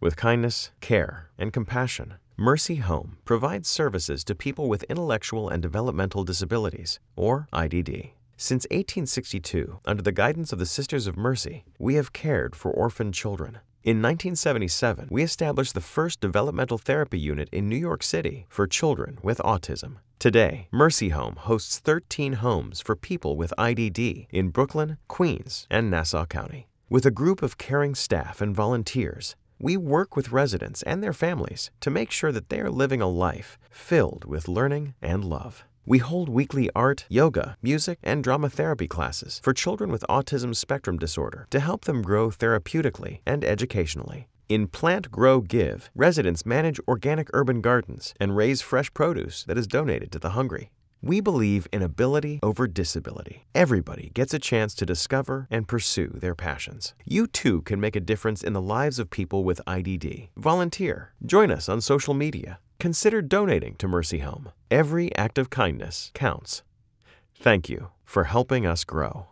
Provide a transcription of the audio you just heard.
With kindness, care, and compassion, Mercy Home provides services to people with intellectual and developmental disabilities, or IDD. Since 1862, under the guidance of the Sisters of Mercy, we have cared for orphaned children. In 1977, we established the first developmental therapy unit in New York City for children with autism. Today, Mercy Home hosts 13 homes for people with IDD in Brooklyn, Queens, and Nassau County. With a group of caring staff and volunteers, we work with residents and their families to make sure that they are living a life filled with learning and love. We hold weekly art, yoga, music, and drama therapy classes for children with autism spectrum disorder to help them grow therapeutically and educationally. In Plant Grow Give, residents manage organic urban gardens and raise fresh produce that is donated to the hungry. We believe in ability over disability. Everybody gets a chance to discover and pursue their passions. You too can make a difference in the lives of people with IDD. Volunteer. Join us on social media. Consider donating to Mercy Home. Every act of kindness counts. Thank you for helping us grow.